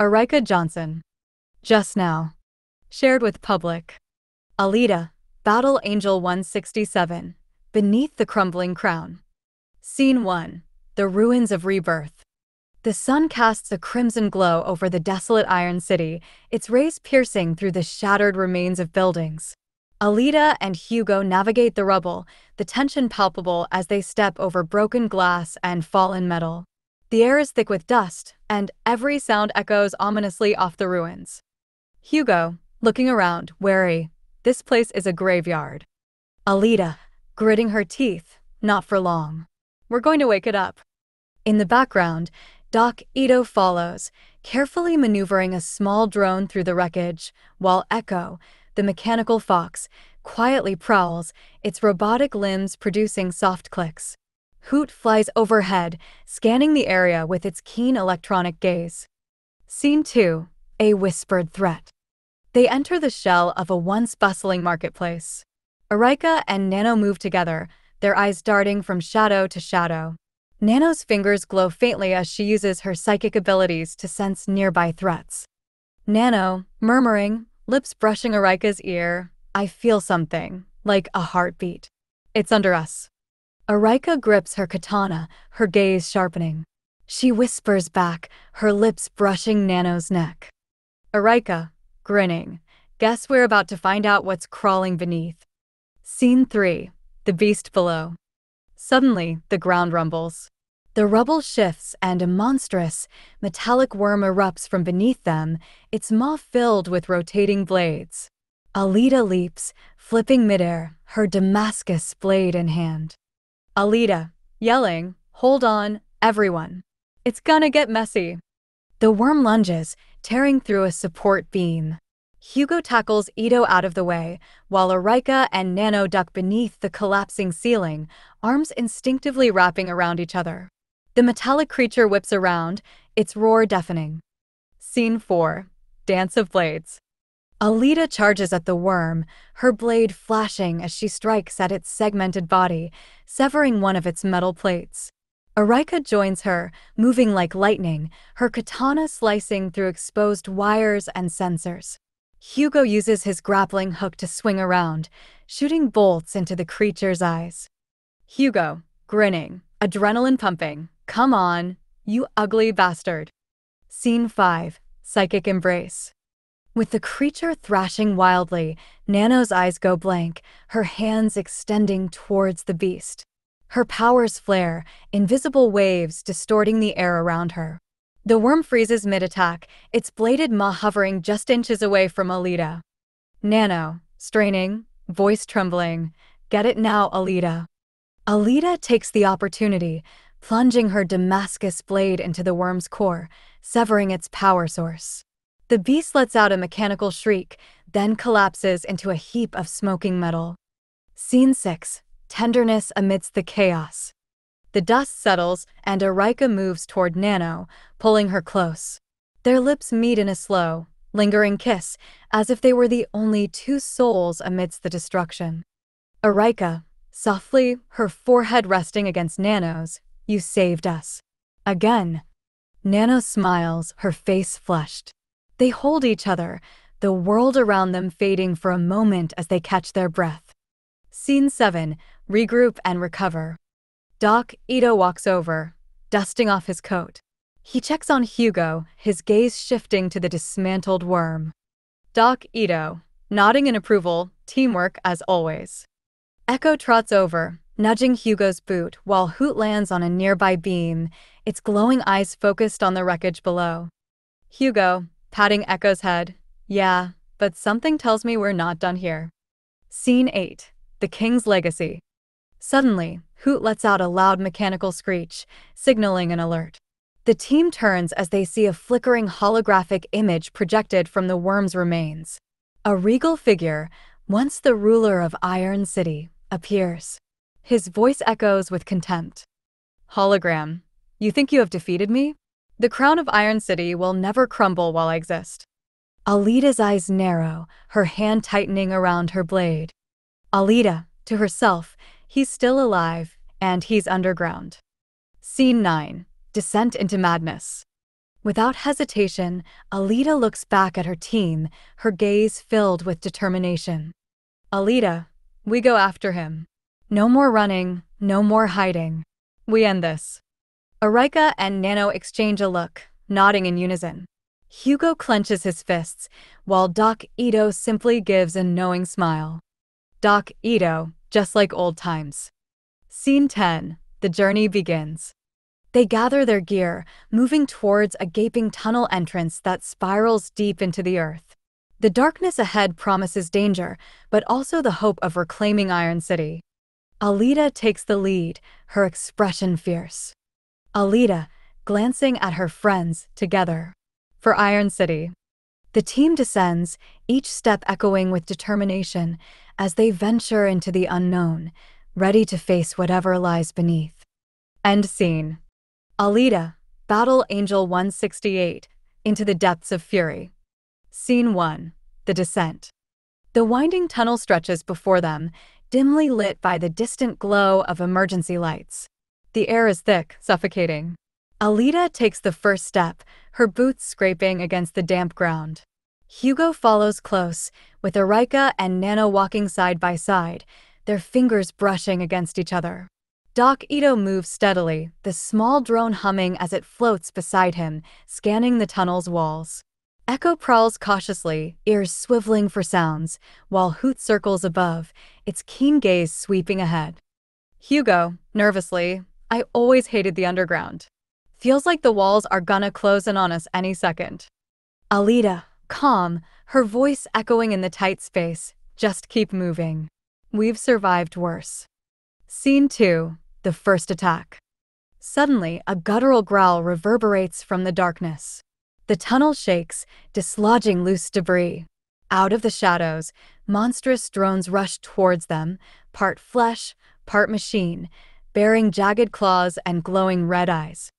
Aryka Johnson. Just now. Shared with public. Alita, Battle Angel 167, Beneath the Crumbling Crown. Scene 1. The Ruins of Rebirth. The sun casts a crimson glow over the desolate Iron City, its rays piercing through the shattered remains of buildings. Alita and Hugo navigate the rubble, the tension palpable as they step over broken glass and fallen metal. The air is thick with dust, and every sound echoes ominously off the ruins. Hugo, looking around, wary. This place is a graveyard. Alita, gritting her teeth, not for long. We're going to wake it up. In the background, Doc Ido follows, carefully maneuvering a small drone through the wreckage, while Echo, the mechanical fox, quietly prowls, its robotic limbs producing soft clicks. Hoot flies overhead, scanning the area with its keen electronic gaze. Scene 2. A whispered threat. They enter the shell of a once bustling marketplace. Aryka and Nano move together, their eyes darting from shadow to shadow. Nano's fingers glow faintly as she uses her psychic abilities to sense nearby threats. Nano, murmuring, lips brushing Aryka's ear, "I feel something, like a heartbeat. It's under us." Aryka grips her katana, her gaze sharpening. She whispers back, her lips brushing Nano's neck. Aryka, grinning, "Guess we're about to find out what's crawling beneath." Scene 3. The Beast Below. Suddenly, the ground rumbles. The rubble shifts and a monstrous, metallic worm erupts from beneath them, its maw filled with rotating blades. Alita leaps, flipping midair, her Damascus blade in hand. Alita, yelling, "Hold on, everyone. It's gonna get messy." The worm lunges, tearing through a support beam. Hugo tackles Ido out of the way, while Aryka and Nano duck beneath the collapsing ceiling, arms instinctively wrapping around each other. The metallic creature whips around, its roar deafening. Scene 4. Dance of Blades. Alita charges at the worm, her blade flashing as she strikes at its segmented body, severing one of its metal plates. Aryka joins her, moving like lightning, her katana slicing through exposed wires and sensors. Hugo uses his grappling hook to swing around, shooting bolts into the creature's eyes. Hugo, grinning, adrenaline pumping, "Come on, you ugly bastard." Scene 5. Psychic Embrace. With the creature thrashing wildly, Nano's eyes go blank, her hands extending towards the beast. Her powers flare, invisible waves distorting the air around her. The worm freezes mid-attack, its bladed maw hovering just inches away from Alita. Nano, straining, voice trembling, "Get it now, Alita." Alita takes the opportunity, plunging her Damascus blade into the worm's core, severing its power source. The beast lets out a mechanical shriek, then collapses into a heap of smoking metal. Scene 6. Tenderness amidst the chaos. The dust settles, and Aryka moves toward Nano, pulling her close. Their lips meet in a slow, lingering kiss, as if they were the only two souls amidst the destruction. Aryka, softly, her forehead resting against Nano's, "You saved us. Again." Nano smiles, her face flushed. They hold each other, the world around them fading for a moment as they catch their breath. Scene 7. Regroup and Recover. Doc Ido walks over, dusting off his coat. He checks on Hugo, his gaze shifting to the dismantled worm. Doc Ido, nodding in approval, teamwork as always. Echo trots over, nudging Hugo's boot while Hoot lands on a nearby beam, its glowing eyes focused on the wreckage below. Hugo, patting Echo's head, "Yeah, but something tells me we're not done here." Scene 8. The King's Legacy. Suddenly, Hoot lets out a loud mechanical screech, signaling an alert. The team turns as they see a flickering holographic image projected from the worm's remains. A regal figure, once the ruler of Iron City, appears. His voice echoes with contempt. "Hologram, you think you have defeated me? The crown of Iron City will never crumble while I exist." Alita's eyes narrow, her hand tightening around her blade. Alita, to herself, "He's still alive, and he's underground." Scene 9. Descent into Madness. Without hesitation, Alita looks back at her team, her gaze filled with determination. Alita, we go after him. No more running, no more hiding. We end this. Aryka and Nano exchange a look, nodding in unison. Hugo clenches his fists, while Doc Ido simply gives a knowing smile. Doc Ido, just like old times. Scene 10, the journey begins. They gather their gear, moving towards a gaping tunnel entrance that spirals deep into the earth. The darkness ahead promises danger, but also the hope of reclaiming Iron City. Alita takes the lead, her expression fierce. Alita, glancing at her friends together. For Iron City. The team descends, each step echoing with determination, as they venture into the unknown, ready to face whatever lies beneath. End scene. Alita, Battle Angel 168, into the depths of fury. Scene 1, the descent. The winding tunnel stretches before them, dimly lit by the distant glow of emergency lights. The air is thick, suffocating. Alita takes the first step, her boots scraping against the damp ground. Hugo follows close, with Aryka and Nano walking side by side, their fingers brushing against each other. Doc Ido moves steadily, the small drone humming as it floats beside him, scanning the tunnel's walls. Echo prowls cautiously, ears swiveling for sounds, while Hoot circles above, its keen gaze sweeping ahead. Hugo, nervously, I always hated the underground. Feels like the walls are gonna close in on us any second. Alita, calm, her voice echoing in the tight space, just keep moving. We've survived worse. Scene 2, the first attack. Suddenly, a guttural growl reverberates from the darkness. The tunnel shakes, dislodging loose debris. Out of the shadows, monstrous drones rush towards them, part flesh, part machine, bearing jagged claws and glowing red eyes.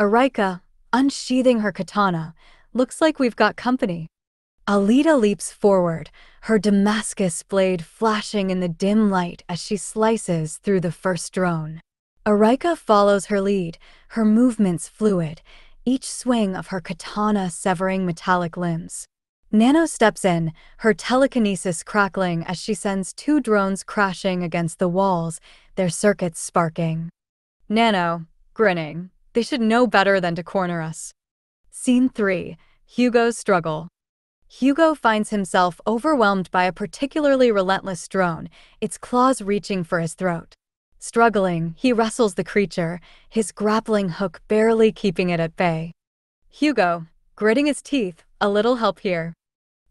Aryka, unsheathing her katana, looks like we've got company. Alita leaps forward, her Damascus blade flashing in the dim light as she slices through the first drone. Aryka follows her lead, her movements fluid, each swing of her katana severing metallic limbs. Nano steps in, her telekinesis crackling as she sends two drones crashing against the walls, their circuits sparking. Nano, grinning. They should know better than to corner us. Scene 3, Hugo's struggle. Hugo finds himself overwhelmed by a particularly relentless drone, its claws reaching for his throat. Struggling, he wrestles the creature, his grappling hook barely keeping it at bay. Hugo, gritting his teeth, a little help here.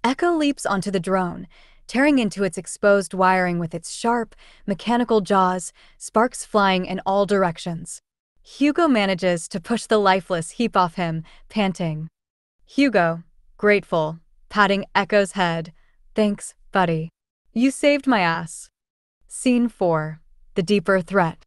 Echo leaps onto the drone, tearing into its exposed wiring with its sharp, mechanical jaws, sparks flying in all directions. Hugo manages to push the lifeless heap off him, panting. Hugo, grateful, patting Echo's head. Thanks, buddy. You saved my ass. Scene 4, the deeper threat.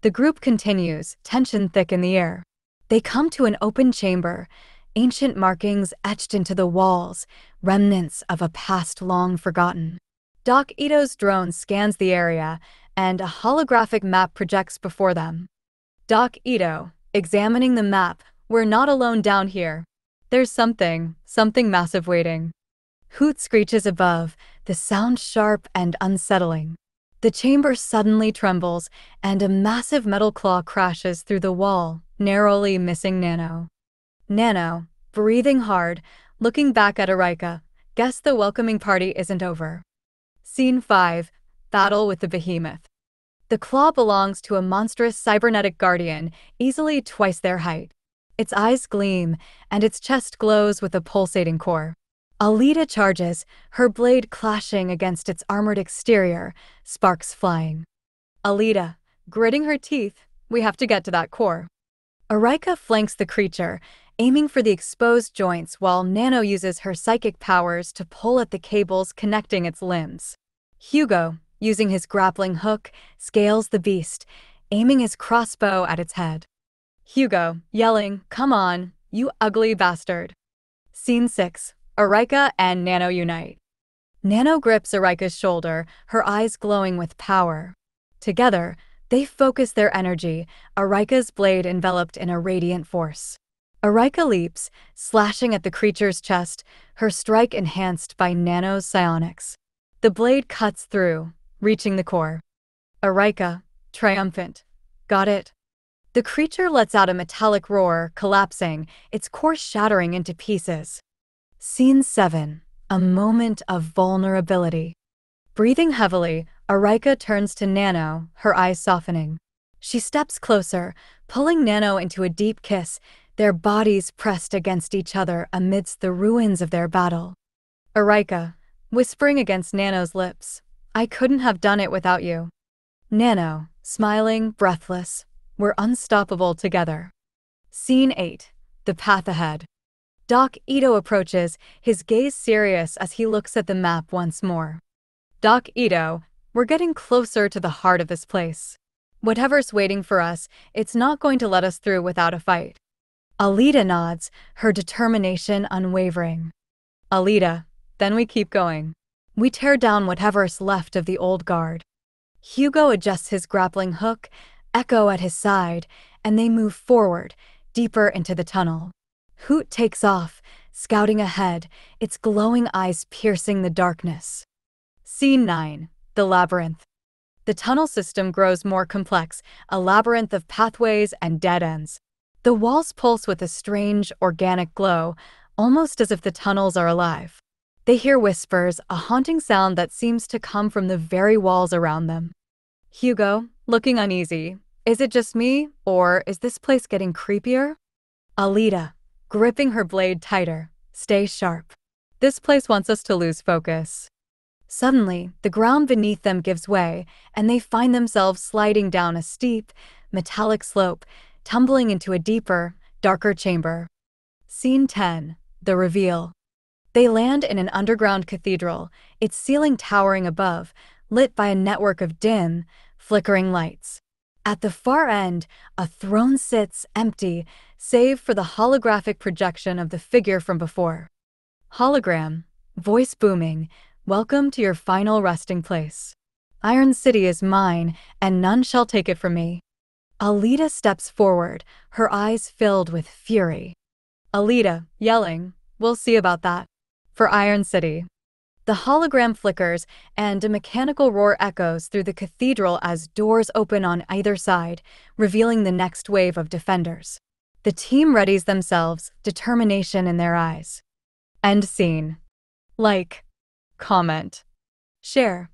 The group continues, tension thick in the air. They come to an open chamber, ancient markings etched into the walls, remnants of a past long forgotten. Doc Ido's drone scans the area, and a holographic map projects before them. Doc Ido, examining the map, we're not alone down here. There's something massive waiting. Hoot screeches above, the sound sharp and unsettling. The chamber suddenly trembles, and a massive metal claw crashes through the wall, narrowly missing Nano. Nano, breathing hard, looking back at Aryka, guess the welcoming party isn't over. Scene 5, Battle with the Behemoth. The claw belongs to a monstrous cybernetic guardian, easily twice their height. Its eyes gleam, and its chest glows with a pulsating core. Alita charges, her blade clashing against its armored exterior, sparks flying. Alita, gritting her teeth, we have to get to that core. Aryka flanks the creature, aiming for the exposed joints while Nano uses her psychic powers to pull at the cables connecting its limbs. Hugo, using his grappling hook, scales the beast, aiming his crossbow at its head. Hugo, yelling, come on, you ugly bastard. Scene 6, Aryka and Nano unite. Nano grips Aryka's shoulder, her eyes glowing with power. Together, they focus their energy, Aryka's blade enveloped in a radiant force. Aryka leaps, slashing at the creature's chest, her strike enhanced by Nano's psionics. The blade cuts through, reaching the core. Aryka, triumphant. Got it. The creature lets out a metallic roar, collapsing, its core shattering into pieces. Scene 7. A moment of vulnerability. Breathing heavily, Aryka turns to Nano, her eyes softening. She steps closer, pulling Nano into a deep kiss, their bodies pressed against each other amidst the ruins of their battle. Aryka, whispering against Nano's lips, "I couldn't have done it without you." Nano, smiling, breathless, "We're unstoppable together." Scene 8. The path ahead. Doc Ido approaches, his gaze serious as he looks at the map once more. "Doc Ido, we're getting closer to the heart of this place. Whatever's waiting for us, it's not going to let us through without a fight." Alita nods, her determination unwavering. "Alita, then we keep going. We tear down whatever's left of the old guard." Hugo adjusts his grappling hook, Echo at his side, and they move forward, deeper into the tunnel. Hoot takes off, scouting ahead, its glowing eyes piercing the darkness. Scene 9. The labyrinth. The tunnel system grows more complex, a labyrinth of pathways and dead ends. The walls pulse with a strange, organic glow, almost as if the tunnels are alive. They hear whispers, a haunting sound that seems to come from the very walls around them. Hugo, looking uneasy, "Is it just me, or is this place getting creepier?" Alita, gripping her blade tighter, "Stay sharp. This place wants us to lose focus." Suddenly, the ground beneath them gives way, and they find themselves sliding down a steep, metallic slope, tumbling into a deeper, darker chamber. Scene 10. The reveal. They land in an underground cathedral, its ceiling towering above, lit by a network of dim, flickering lights. At the far end, a throne sits empty, save for the holographic projection of the figure from before. "Hologram," voice booming, "welcome to your final resting place. Iron City is mine, and none shall take it from me." Alita steps forward, her eyes filled with fury. Alita, yelling, "We'll see about that. For Iron City." The hologram flickers, and a mechanical roar echoes through the cathedral as doors open on either side, revealing the next wave of defenders. The team readies themselves, determination in their eyes. End scene. Like, comment, share.